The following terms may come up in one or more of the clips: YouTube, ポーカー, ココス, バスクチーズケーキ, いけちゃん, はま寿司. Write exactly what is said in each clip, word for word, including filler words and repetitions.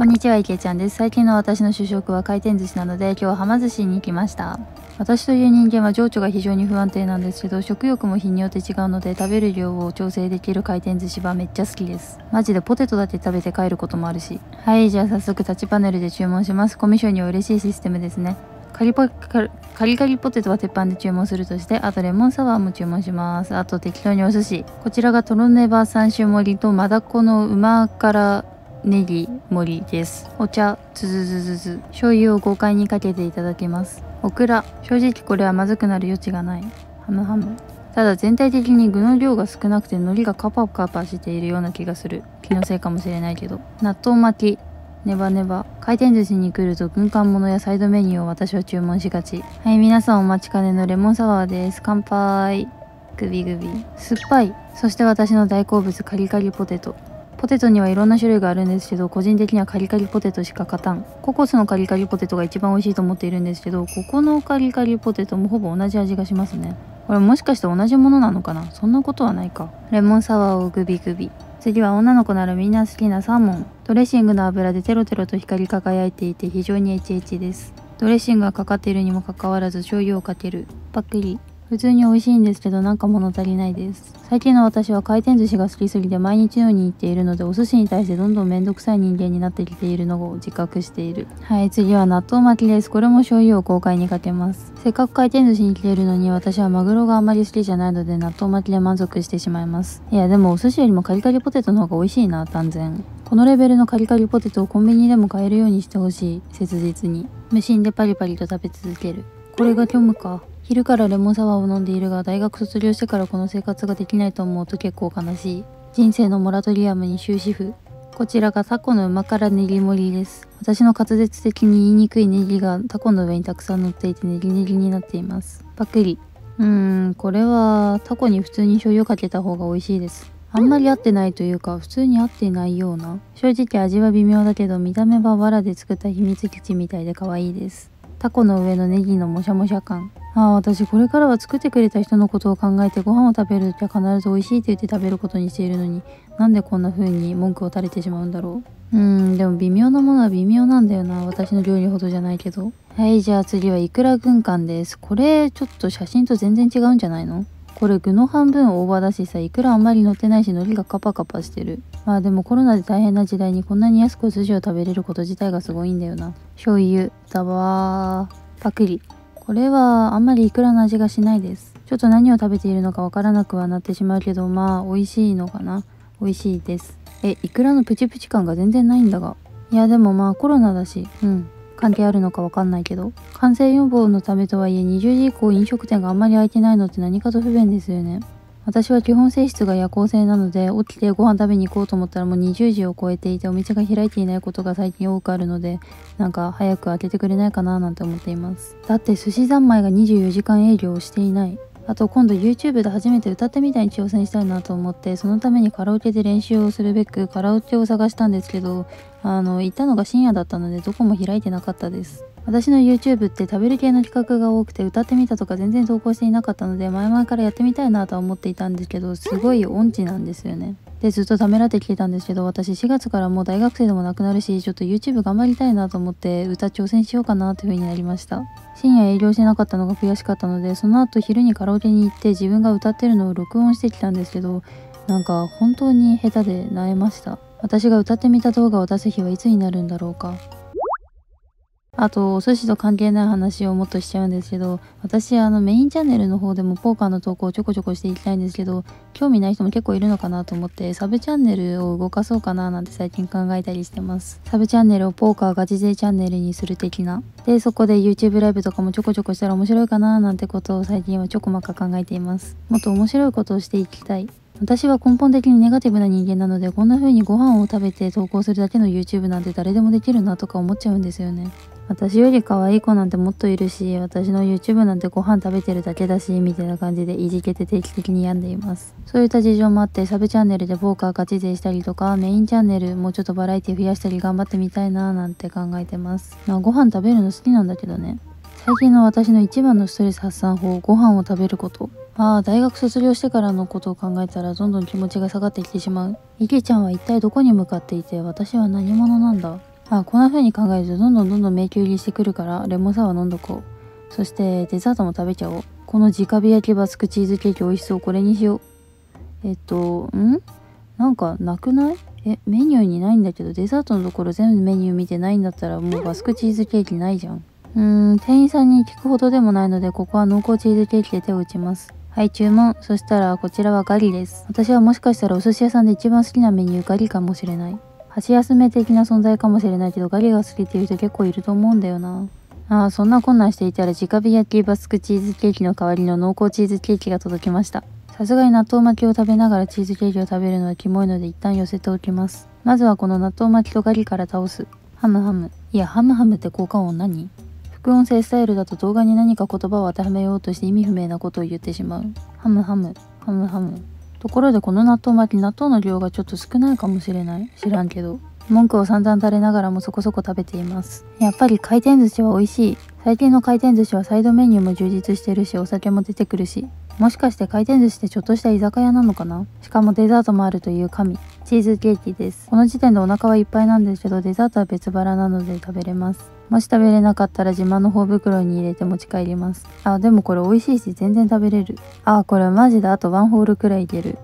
こんにちは、いけちゃんです。最近の私の主食は回転寿司なので、今日ははま寿司に行きました。私という人間は情緒が非常に不安定なんですけど、食欲も日によって違うので、食べる量を調整できる回転寿司はめっちゃ好きです。マジでポテトだけ食べて帰ることもあるし。はい、じゃあ早速タッチパネルで注文します。コミュ障には嬉しいシステムですね。カリポカリカリカリポテトは鉄板で注文するとして、あとレモンサワーも注文します。あと適当にお寿司、こちらがトロネバさん種盛りとマダコのうま辛ネギ盛りです。お茶ズズズズズ、醤油を豪快にかけていただきます。オクラ、正直これはまずくなる余地がない。ハムハム、ただ全体的に具の量が少なくて、海苔がカパカパしているような気がする。気のせいかもしれないけど。納豆巻き、ネバネバ。回転寿司に来ると軍艦ものやサイドメニューを私は注文しがち。はい、皆さんお待ちかねのレモンサワーです。乾杯。グビグビ。酸っぱい。そして私の大好物、カリカリポテト。ポテトにはいろんな種類があるんですけど、個人的にはカリカリポテトしか勝たん。ココスのカリカリポテトが一番美味しいと思っているんですけど、ここのカリカリポテトもほぼ同じ味がしますね。これもしかして同じものなのかな？そんなことはないか。レモンサワーをグビグビ。次は女の子ならみんな好きなサーモン。ドレッシングの油でテロテロと光り輝いていて非常にエチエチです。ドレッシングがかかっているにもかかわらず醤油をかける。パクリ。普通に美味しいんですけど、なんか物足りないです。最近の私は回転寿司が好きすぎて毎日のように行っているので、お寿司に対してどんどんめんどくさい人間になってきているのを自覚している。はい、次は納豆巻きです。これも醤油を豪快にかけます。せっかく回転寿司に来ているのに、私はマグロがあまり好きじゃないので、納豆巻きで満足してしまいます。いや、でもお寿司よりもカリカリポテトの方が美味しいな、断然。このレベルのカリカリポテトをコンビニでも買えるようにしてほしい。切実に。無心でパリパリと食べ続ける。これが虚無か。昼からレモンサワーを飲んでいるが、大学卒業してからこの生活ができないと思うと結構悲しい。人生のモラトリアムに終止符。こちらがタコの旨辛ネギ盛りです。私の滑舌的に言いにくいネギがタコの上にたくさん乗っていて、ネギネギになっています。パクリ。うーん、これはタコに普通に醤油をかけた方が美味しいです。あんまり合ってないというか、普通に合ってないような。正直味は微妙だけど、見た目は藁で作った秘密基地みたいで可愛いです。タコの上のネギのもしゃもしゃ感。ああ、私これからは作ってくれた人のことを考えて、ご飯を食べるときは必ず美味しいと言って食べることにしているのに、なんでこんな風に文句を垂れてしまうんだろう。うーん、でも微妙なものは微妙なんだよな。私の料理ほどじゃないけど。はい、じゃあ次はイクラ軍艦です。これちょっと写真と全然違うんじゃないの？これ具の半分大葉だしさ、イクラあんまり乗ってないし、海苔がカパカパしてる。まあでもコロナで大変な時代にこんなに安くお寿司を食べれること自体がすごいんだよな。醤油、ザバー、パクリ。これはあんまりイクラの味がしないです。ちょっと何を食べているのかわからなくはなってしまうけど、まあ美味しいのかな。美味しいです。え、イクラのプチプチ感が全然ないんだが。いやでもまあコロナだし、うん。関係あるのかわかんないけど、感染予防のためとはいえにじゅうじ以降飲食店があんまり空いてないのって何かと不便ですよね。私は基本性質が夜行性なので、起きてご飯食べに行こうと思ったらもうにじゅうじを超えていて、お店が開いていないことが最近多くあるので、なんか早く開けてくれないかななんて思っています。だって寿司三昧がにじゅうよじかん営業をしていない。あと今度 YouTube で初めて歌ってみたいに挑戦したいなと思って、そのためにカラオケで練習をするべくカラオケを探したんですけど、あの行ったのが深夜だったので、どこも開いてなかったです。私の YouTube って食べる系の企画が多くて、歌ってみたとか全然投稿していなかったので、前々からやってみたいなとは思っていたんですけど、すごい音痴なんですよね。でずっとためらってきてたんですけど、私しがつからもう大学生でもなくなるし、ちょっと YouTube 頑張りたいなと思って歌挑戦しようかなという風になりました。深夜営業してなかったのが悔しかったので、その後昼にカラオケに行って自分が歌ってるのを録音してきたんですけど、なんか本当に下手で萎えました。私が歌ってみた動画を出す日はいつになるんだろうか。あとお寿司と関係ない話をもっとしちゃうんですけど、私あのメインチャンネルの方でもポーカーの投稿をちょこちょこしていきたいんですけど、興味ない人も結構いるのかなと思って、サブチャンネルを動かそうかななんて最近考えたりしてます。サブチャンネルをポーカーガチ勢チャンネルにする的な。でそこで YouTube ライブとかもちょこちょこしたら面白いかななんてことを最近はちょこまか考えています。もっと面白いことをしていきたい。私は根本的にネガティブな人間なので、こんな風にご飯を食べて投稿するだけの YouTube なんて誰でもできるなとか思っちゃうんですよね。私より可愛い子なんてもっといるし、私の YouTube なんてご飯食べてるだけだし、みたいな感じでいじけて定期的に病んでいます。そういった事情もあって、サブチャンネルでポーカーガチ勢したりとか、メインチャンネルもうちょっとバラエティ増やしたり頑張ってみたいなーなんて考えてます。まあご飯食べるの好きなんだけどね。最近の私の一番のストレス発散法、ご飯を食べること。ああ、大学卒業してからのことを考えたらどんどん気持ちが下がってきてしまう。いけちゃんは一体どこに向かっていて、私は何者なんだ。あ、こんな風に考えるとどんどんどんどん迷宮入りしてくるからレモンサワー飲んどこう。そしてデザートも食べちゃおう。この直火焼きバスクチーズケーキ美味しそう。これにしよう。えっとんなんかなくない？えメニューにないんだけど。デザートのところ全部メニュー見てないんだったらもうバスクチーズケーキないじゃん。うーん店員さんに聞くほどでもないので、ここは濃厚チーズケーキで手を打ちます。はい、注文。そしたらこちらはガリです。私はもしかしたらお寿司屋さんで一番好きなメニューガリかもしれない。箸休め的な存在かもしれないけど、ガリが好きっていう人結構いると思うんだよな。ああ、そんな困難していたら直火焼きバスクチーズケーキの代わりの濃厚チーズケーキが届きました。さすがに納豆巻きを食べながらチーズケーキを食べるのはキモいので一旦寄せておきます。まずはこの納豆巻きとガリから倒す。ハムハム。いや、ハムハムって交換音何？副音声スタイルだと動画に何か言葉を当てはめようとして意味不明なことを言ってしまう。ハムハム、ハムハム。ところでこの納豆巻き、納豆の量がちょっと少ないかもしれない？知らんけど。文句を散々垂れながらもそこそこ食べています。やっぱり回転寿司は美味しい。最近の回転寿司はサイドメニューも充実してるし、お酒も出てくるし。もしかして回転寿司ってちょっとした居酒屋なのかな？しかもデザートもあるという神。チーズケーキです。この時点でお腹はいっぱいなんですけど、デザートは別腹なので食べれます。もし食べれなかったら自慢の頬袋に入れて持ち帰ります。あ、でもこれ美味しいし全然食べれる。あ、これマジであとワンホールくらいいける。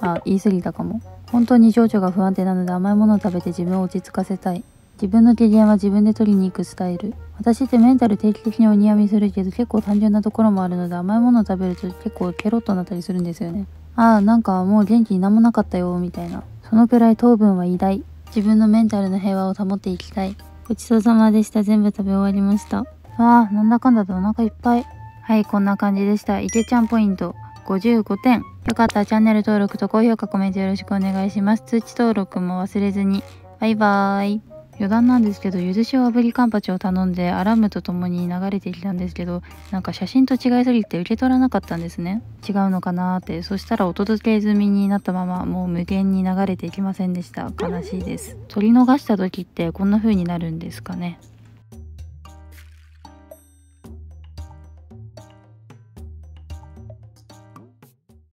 あ、言い過ぎたかも。本当に情緒が不安定なので甘いものを食べて自分を落ち着かせたい。自分の機嫌は自分で取りに行くスタイル。私ってメンタル定期的におにやみするけど、結構単純なところもあるので、甘いものを食べると結構ケロッとなったりするんですよね。ああ、なんかもう元気になんもなかったよみたいな。そのくらい糖分は偉大。自分のメンタルの平和を保っていきたい。ごちそうさまでした。全部食べ終わりました。ああ、なんだかんだとお腹いっぱい。はい、こんな感じでした。いけちゃんポイントごじゅうごてん。よかったらチャンネル登録と高評価コメントよろしくお願いします。通知登録も忘れずに。バイバーイ。余談なんですけど、ゆず塩炙りカンパチを頼んでアラームとともに流れてきたんですけど、なんか写真と違いすぎて受け取らなかったんですね。違うのかなーって。そしたらお届け済みになったままもう無限に流れていきませんでした。悲しいです。取り逃した時ってこんな風になるんですかね。